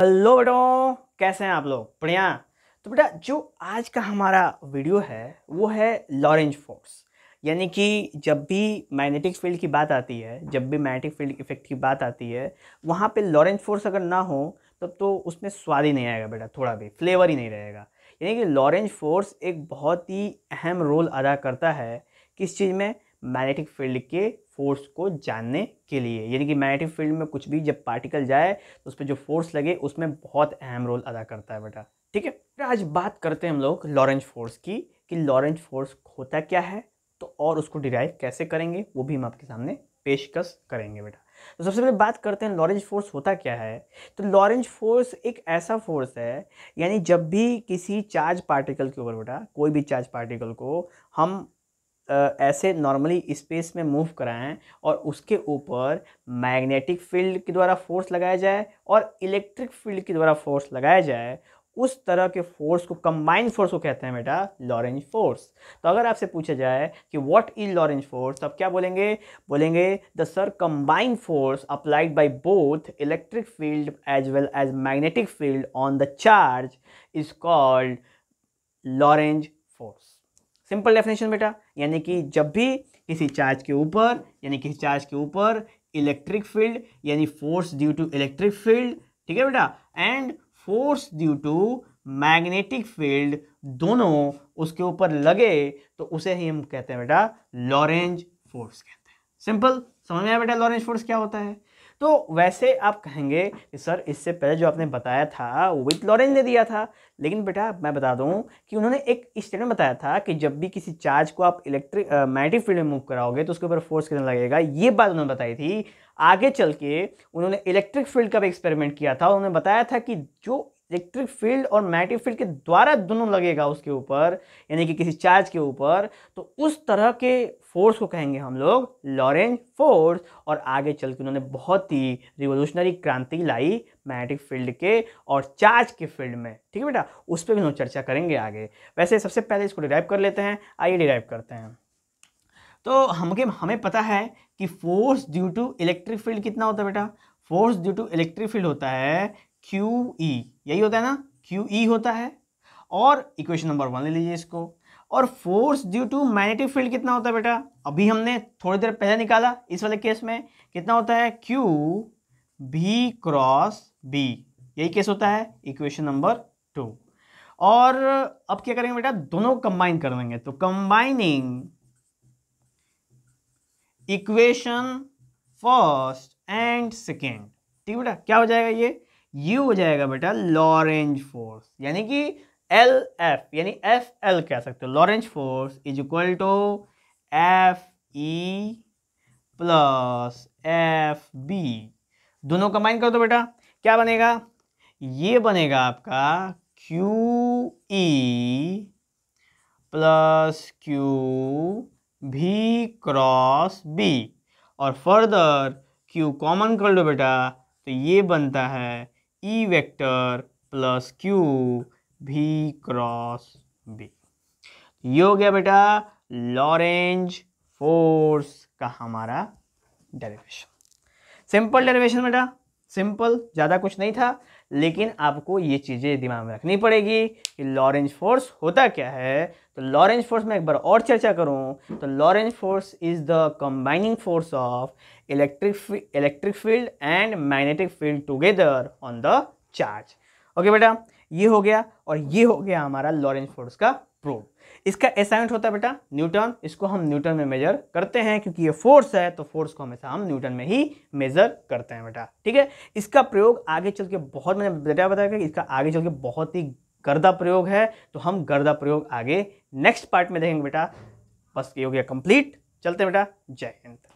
Hello बेटों, कैसे हैं आप लोग? बढ़िया। तो बेटा, जो आज का हमारा वीडियो है वो है लॉरेंज फोर्स, यानी कि जब भी मैग्नेटिक फील्ड की बात आती है, जब भी मैग्नेटिक फील्ड इफेक्ट की बात आती है, वहाँ पे लॉरेंज फोर्स अगर ना हो तब तो उसमें स्वाद ही नहीं आएगा बेटा, थोड़ा भी फ्लेवर ही नहीं रहेगा। यानी कि लॉरेंज फोर्स एक बहुत ही अहम रोल अदा करता है किस चीज़ में, मैग्नेटिक फील्ड के फोर्स को जानने के लिए। यानी कि मैग्नेटिक फील्ड में कुछ भी जब पार्टिकल जाए तो उस पर जो फोर्स लगे उसमें बहुत अहम रोल अदा करता है बेटा। ठीक है, तो आज बात करते हैं हम लोग लॉरेंज फोर्स की, कि लॉरेंज फोर्स होता क्या है तो और उसको डिराइव कैसे करेंगे वो भी हम आपके सामने पेशकश करेंगे बेटा। तो सबसे पहले बात करते हैं लॉरेंज फोर्स होता क्या है। तो लॉरेंज फोर्स एक ऐसा फोर्स है, यानी जब भी किसी चार्ज पार्टिकल के ऊपर बेटा, कोई भी चार्ज पार्टिकल को हम ऐसे नॉर्मली स्पेस में मूव कराएं और उसके ऊपर मैग्नेटिक फील्ड के द्वारा फोर्स लगाया जाए और इलेक्ट्रिक फील्ड के द्वारा फोर्स लगाया जाए, उस तरह के फोर्स को, कंबाइंड फोर्स को कहते हैं बेटा लॉरेंज फोर्स। तो अगर आपसे पूछा जाए कि व्हाट इज लॉरेंज फोर्स, तो आप क्या बोलेंगे? बोलेंगे the sir combined force applied by both electric field as well as magnetic field on the charge is called Lorentz force. Simple definition बेटा, यानी कि जब भी किसी चार्ज के ऊपर, यानी किसी चार्ज के ऊपर इलेक्ट्रिक फील्ड, यानी force due to electric field, ठीक है बेटा, and force due to magnetic field, दोनों उसके ऊपर लगे तो उसे ही हम कहते हैं बेटा लॉरेंज फोर्स कहते हैं। सिंपल, समझ में आया बेटा लॉरेंज फोर्स क्या होता है? तो वैसे आप कहेंगे कि सर इससे पहले जो आपने बताया था विथ लॉरेंज ने दिया था, लेकिन बेटा मैं बता दूं कि उन्होंने एक स्टेटमेंट बताया था कि जब भी किसी चार्ज को आप मैग्नेटिक फील्ड में मूव कराओगे तो उसके ऊपर फोर्स कितना लगेगा, ये बात उन्होंने बताई थी। आगे चल के उन्होंने इलेक्ट्रिक फील्ड का भी एक्सपेरिमेंट किया था, उन्होंने बताया था कि जो इलेक्ट्रिक फील्ड और मैग्नेटिक फील्ड के द्वारा दोनों लगेगा उसके ऊपर, यानी कि किसी चार्ज के ऊपर, तो उस तरह के फोर्स को कहेंगे हम लोग लॉरेंज फोर्स। और आगे चल के उन्होंने बहुत ही रिवोल्यूशनरी क्रांति लाई मैग्नेटिक फील्ड के और चार्ज के फील्ड में, ठीक है बेटा, उस पर भी हम चर्चा करेंगे आगे। वैसे सबसे पहले इसको डिराइव कर लेते हैं, आइए डिराइव करते हैं। तो हमें पता है कि force due to electric field कितना होता है बेटा? Force due to electric field होता है QE, यही होता है ना, QE होता है, और इक्वेशन नंबर 1 ले लीजिए इसको। और force due to magnetic field कितना होता है बेटा? अभी हमने थोड़ी देर पहले निकाला, इस वाले केस में कितना होता है? QB क्रॉस B, यही केस होता है, इक्वेशन नंबर 2। और अब क्या करेंगे बेटा, दोनों कंबाइन कर देंगे, तो combining equation first and second, ठीक है बेटा, क्या हो जाएगा? ये हो जाएगा बेटा लॉरेंज फोर्स, यानी कि LF, यानी FL कह सकते हो। Lorentz force is equal to FE plus FB, दोनों कंबाइन कर दो बेटा, क्या बनेगा? ये बनेगा आपका QE plus QB cross B, और फर्दर Q कॉमन कर लो बेटा, तो ये बनता है E vector plus QB cross B। ये हो गया बेटा लॉरेंज फोर्स का हमारा डेरिवेशन। सिंपल डेरिवेशन बेटा, सिंपल, ज़्यादा कुछ नहीं था, लेकिन आपको ये चीज़ें दिमाग में रखनी पड़ेगी कि लॉरेंज फोर्स होता क्या है। तो लॉरेंज फोर्स में एक बार और चर्चा करूं तो Lorentz force is the combining force of electric field and magnetic field together on the charge. Okay बेटा, ये हो गया, और ये हो गया हमारा लॉरेंज फोर्स का प्रूफ। इसका असाइनमेंट होता है बेटा न्यूटन, इसको हम न्यूटन में मेजर करते हैं, क्योंकि ये फोर्स है तो फोर्स को हमेशा हम न्यूटन में ही मेजर करते हैं बेटा। ठीक है, इसका प्रयोग आगे चल के बहुत, मैंने बेटा बताया कि इसका आगे चल के बहुत ही गर्दा प्रयोग है, तो हम गर्दा प्रयोग आगे नेक्स्ट पार्ट में देखेंगे बेटा। बस ये हो गया कंप्लीट, चलते हैं बेटा, जय हिंद।